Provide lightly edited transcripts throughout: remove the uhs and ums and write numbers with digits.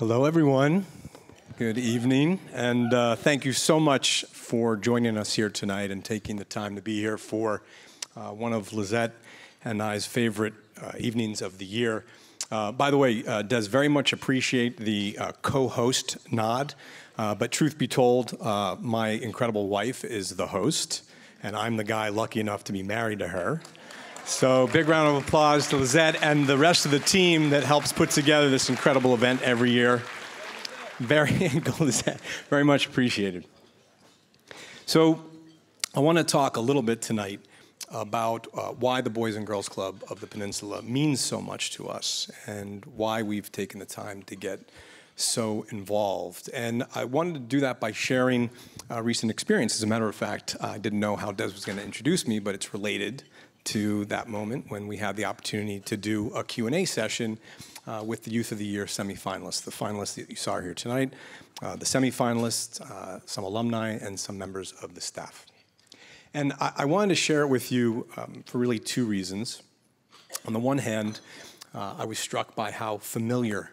Hello, everyone. Good evening, and thank you so much for joining us here tonight and taking the time to be here for one of Lizette and I's favorite evenings of the year. By the way, does very much appreciate the co-host nod, but truth be told, my incredible wife is the host, and I'm the guy lucky enough to be married to her. So big round of applause to Lizette and the rest of the team that helps put together this incredible event every year. Very much appreciated. So I want to talk a little bit tonight about why the Boys and Girls Club of the Peninsula means so much to us and why we've taken the time to get so involved. And I wanted to do that by sharing a recent experience. As a matter of fact, I didn't know how Des was going to introduce me, but it's related to that moment when we had the opportunity to do a Q&A session with the Youth of the Year semifinalists, the finalists that you saw here tonight, the semifinalists, some alumni, and some members of the staff. And I wanted to share it with you for really two reasons. On the one hand, I was struck by how familiar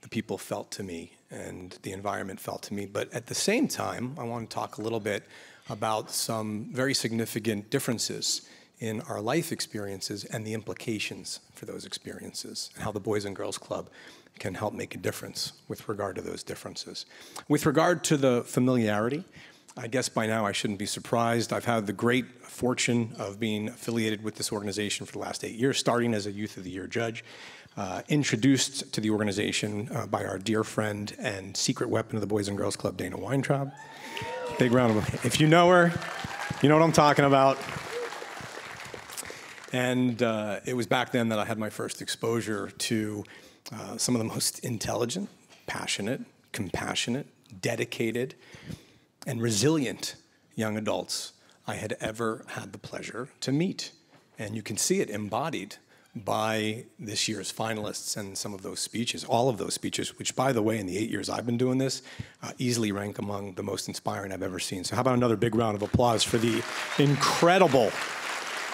the people felt to me and the environment felt to me. But at the same time, I want to talk a little bit about some very significant differences in our life experiences and the implications for those experiences, and how the Boys and Girls Club can help make a difference with regard to those differences. With regard to the familiarity, I guess by now I shouldn't be surprised. I've had the great fortune of being affiliated with this organization for the last 8 years, starting as a Youth of the Year judge, introduced to the organization by our dear friend and secret weapon of the Boys and Girls Club, Dana Weintraub. Big round of applause. If you know her, you know what I'm talking about. And it was back then that I had my first exposure to some of the most intelligent, passionate, compassionate, dedicated, and resilient young adults I had ever had the pleasure to meet. And you can see it embodied by this year's finalists and some of those speeches, all of those speeches, which, by the way, in the 8 years I've been doing this, easily rank among the most inspiring I've ever seen. So how about another big round of applause for the incredible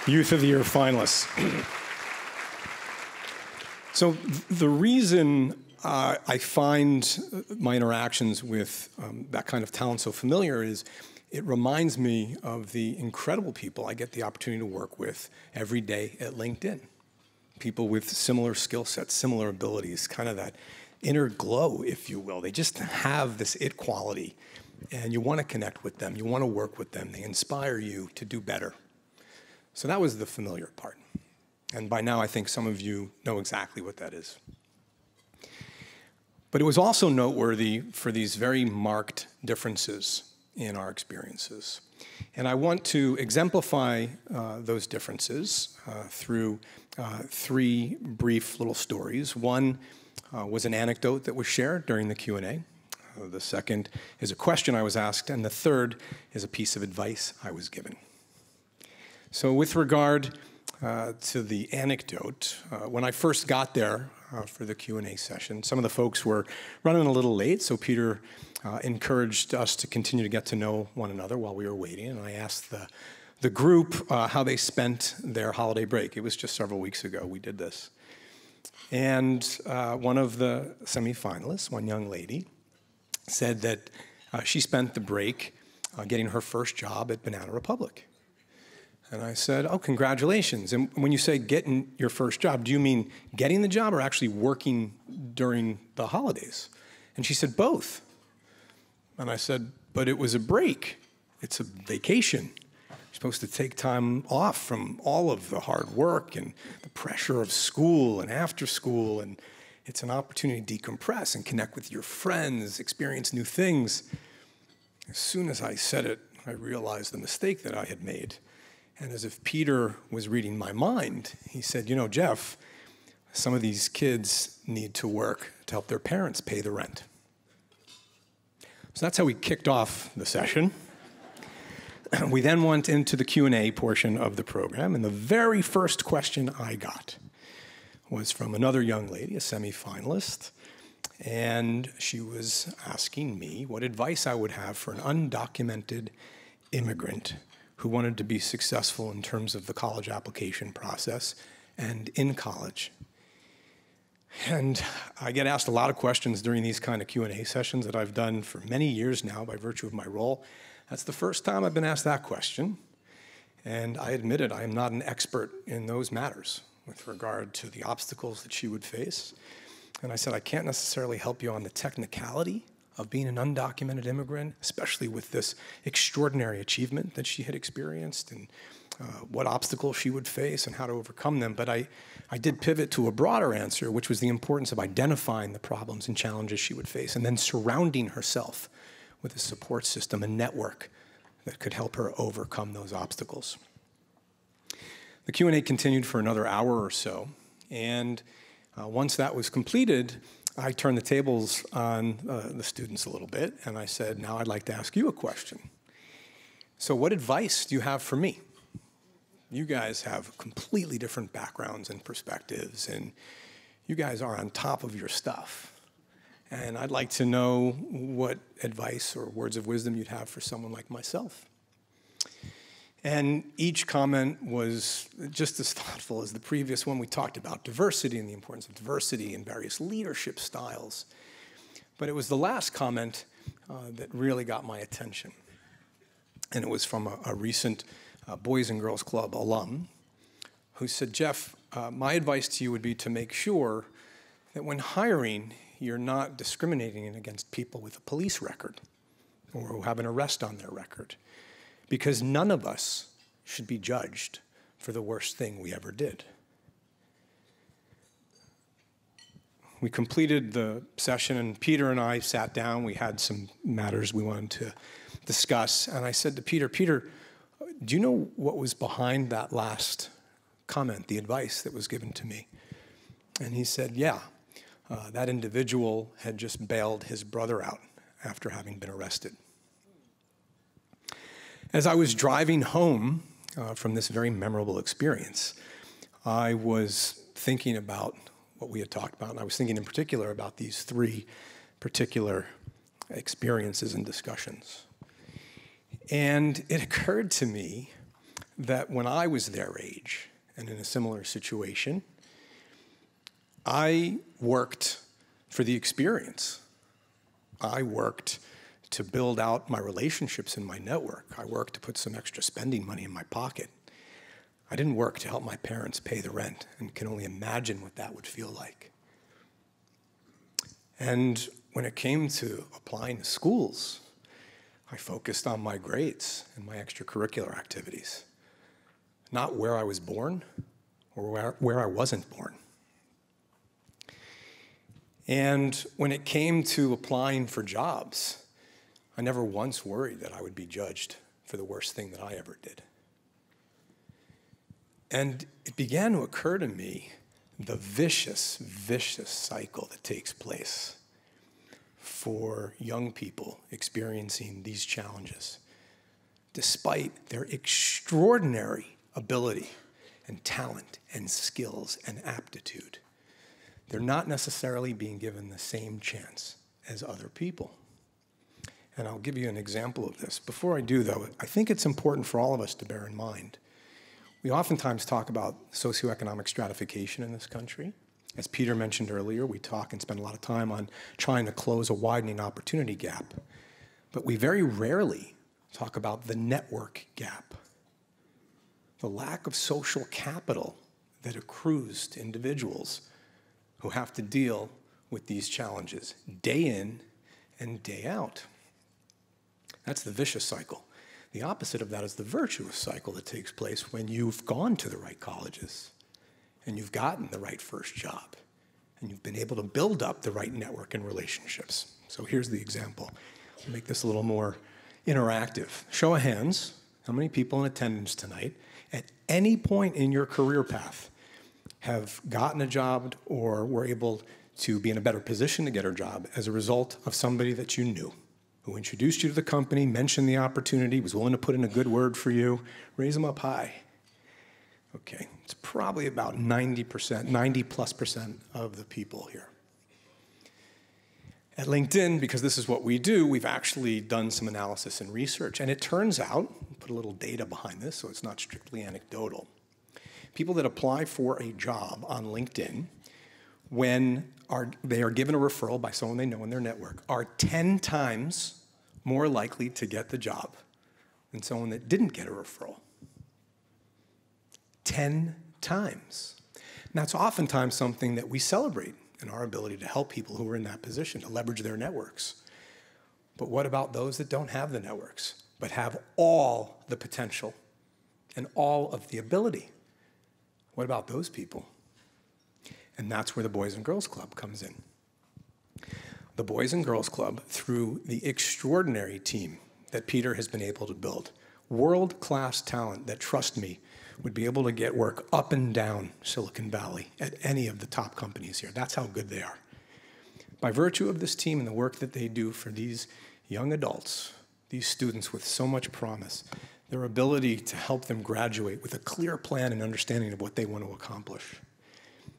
Youth of the Year finalists. So the reason I find my interactions with that kind of talent so familiar is it reminds me of the incredible people I get the opportunity to work with every day at LinkedIn. People with similar skill sets, similar abilities, kind of that inner glow, if you will. They just have this it quality, and you want to connect with them. You want to work with them. They inspire you to do better. So that was the familiar part. And by now, I think some of you know exactly what that is. But it was also noteworthy for these very marked differences in our experiences. And I want to exemplify those differences through three brief little stories. One was an anecdote that was shared during the Q&A. The second is a question I was asked. And the third is a piece of advice I was given. So with regard to the anecdote, when I first got there for the Q&A session, some of the folks were running a little late, so Peter encouraged us to continue to get to know one another while we were waiting, and I asked the group how they spent their holiday break. It was just several weeks ago we did this. And one of the semifinalists, one young lady, said that she spent the break getting her first job at Banana Republic. And I said, oh, congratulations. And when you say getting your first job, do you mean getting the job or actually working during the holidays? And she said, both. And I said, but it was a break. It's a vacation. You're supposed to take time off from all of the hard work and the pressure of school and after school. And it's an opportunity to decompress and connect with your friends, experience new things. As soon as I said it, I realized the mistake that I had made. And as if Peter was reading my mind, he said, you know, Jeff, some of these kids need to work to help their parents pay the rent. So that's how we kicked off the session. We then went into the Q&A portion of the program, and the very first question I got was from another young lady, a semifinalist, and she was asking me what advice I would have for an undocumented immigrant who wanted to be successful in terms of the college application process and in college. And I get asked a lot of questions during these kind of Q&A sessions that I've done for many years now by virtue of my role. That's the first time I've been asked that question. And I admit it, I am not an expert in those matters with regard to the obstacles that she would face. And I said, I can't necessarily help you on the technicality of being an undocumented immigrant, especially with this extraordinary achievement that she had experienced and what obstacles she would face and how to overcome them. But I did pivot to a broader answer, which was the importance of identifying the problems and challenges she would face and then surrounding herself with a support system, a network that could help her overcome those obstacles. The Q&A continued for another hour or so, and once that was completed, I turned the tables on the students a little bit, and I said, now I'd like to ask you a question. So what advice do you have for me? You guys have completely different backgrounds and perspectives, and you guys are on top of your stuff. And I'd like to know what advice or words of wisdom you'd have for someone like myself. And each comment was just as thoughtful as the previous one. We talked about diversity and the importance of diversity in various leadership styles. But it was the last comment that really got my attention. And it was from a recent Boys and Girls Club alum who said, Jeff, my advice to you would be to make sure that when hiring, you're not discriminating against people with a police record or who have an arrest on their record, because none of us should be judged for the worst thing we ever did. We completed the session, and Peter and I sat down. We had some matters we wanted to discuss, and I said to Peter, Peter, do you know what was behind that last comment, the advice that was given to me? And he said, yeah. That individual had just bailed his brother out after having been arrested. As I was driving home from this very memorable experience, I was thinking about what we had talked about, and I was thinking in particular about these three particular experiences and discussions. And it occurred to me that when I was their age and in a similar situation, I worked for the experience. I worked to build out my relationships and my network. I worked to put some extra spending money in my pocket. I didn't work to help my parents pay the rent, and can only imagine what that would feel like. And when it came to applying to schools, I focused on my grades and my extracurricular activities, not where I was born or where I wasn't born. And when it came to applying for jobs, I never once worried that I would be judged for the worst thing that I ever did. And it began to occur to me the vicious, vicious cycle that takes place for young people experiencing these challenges, despite their extraordinary ability and talent and skills and aptitude. They're not necessarily being given the same chance as other people. And I'll give you an example of this. Before I do, though, I think it's important for all of us to bear in mind. We oftentimes talk about socioeconomic stratification in this country. As Peter mentioned earlier, we talk and spend a lot of time on trying to close a widening opportunity gap. But we very rarely talk about the network gap, the lack of social capital that accrues to individuals who have to deal with these challenges day in and day out. That's the vicious cycle. The opposite of that is the virtuous cycle that takes place when you've gone to the right colleges and you've gotten the right first job and you've been able to build up the right network and relationships. So here's the example. I'll make this a little more interactive. Show of hands, how many people in attendance tonight at any point in your career path have gotten a job or were able to be in a better position to get a job as a result of somebody that you knew, who introduced you to the company, mentioned the opportunity, was willing to put in a good word for you? Raise them up high. Okay, it's probably about 90%, 90+% of the people here. At LinkedIn, because this is what we do, we've actually done some analysis and research, and it turns out, put a little data behind this so it's not strictly anecdotal, people that apply for a job on LinkedIn when they are given a referral by someone they know in their network are 10 times more likely to get the job than someone that didn't get a referral. 10 times. And that's oftentimes something that we celebrate in our ability to help people who are in that position, to leverage their networks. But what about those that don't have the networks, but have all the potential and all of the ability? What about those people? And that's where the Boys and Girls Club comes in. The Boys and Girls Club, through the extraordinary team that Peter has been able to build, world-class talent that, trust me, would be able to get work up and down Silicon Valley at any of the top companies here. That's how good they are. By virtue of this team and the work that they do for these young adults, these students with so much promise, their ability to help them graduate with a clear plan and understanding of what they want to accomplish,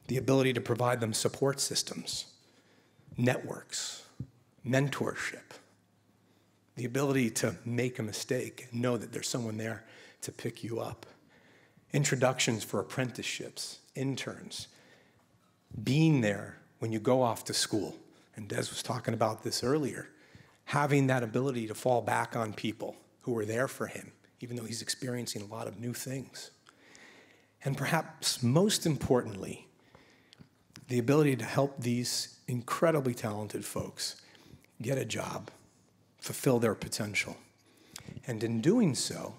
the ability to provide them support systems, networks, mentorship, the ability to make a mistake and know that there's someone there to pick you up, introductions for apprenticeships, interns, being there when you go off to school, and Des was talking about this earlier, having that ability to fall back on people who are there for him, even though he's experiencing a lot of new things. And perhaps most importantly, the ability to help these incredibly talented folks get a job, fulfill their potential, and in doing so,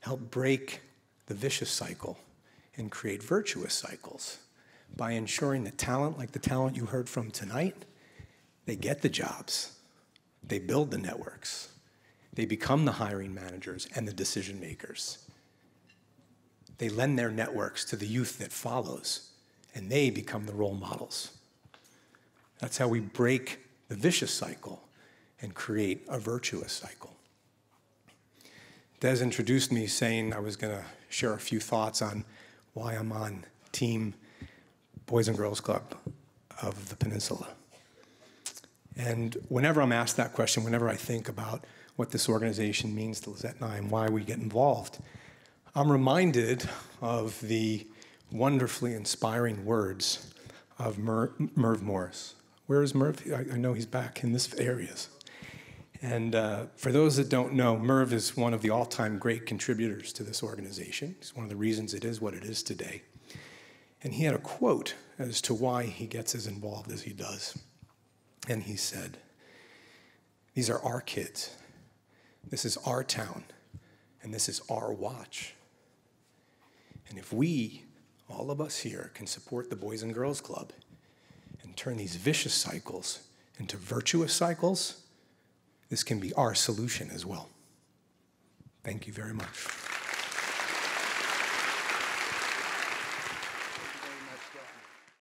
help break the vicious cycle and create virtuous cycles by ensuring that talent, like the talent you heard from tonight, they get the jobs, they build the networks, they become the hiring managers and the decision makers. They lend their networks to the youth that follows, and they become the role models. That's how we break the vicious cycle and create a virtuous cycle. Des introduced me saying I was going to share a few thoughts on why I'm on Team Boys and Girls Club of the Peninsula. And whenever I'm asked that question, whenever I think about what this organization means to Lizette and I and why we get involved, I'm reminded of the wonderfully inspiring words of Merv Morris. Where is Merv? I know he's back in this area. And for those that don't know, Merv is one of the all-time great contributors to this organization. He's one of the reasons it is what it is today. And he had a quote as to why he gets as involved as he does. And he said, "These are our kids. This is our town, and this is our watch. And if we, all of us here, can support the Boys and Girls Club and turn these vicious cycles into virtuous cycles, this can be our solution as well." Thank you very much.